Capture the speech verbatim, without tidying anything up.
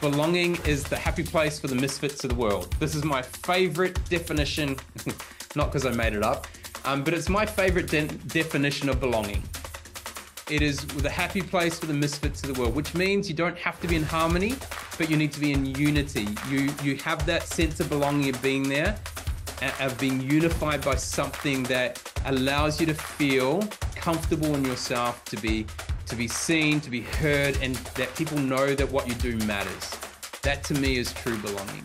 Belonging is the happy place for the misfits of the world. This is my favorite definition, not because I made it up, um, but it's my favorite de definition of belonging. It is the happy place for the misfits of the world, which means you don't have to be in harmony, but you need to be in unity. You, you have that sense of belonging, of being there, of being unified by something that allows you to feel comfortable in yourself, to be to be seen, to be heard, and that people know that what you do matters. That to me is true belonging.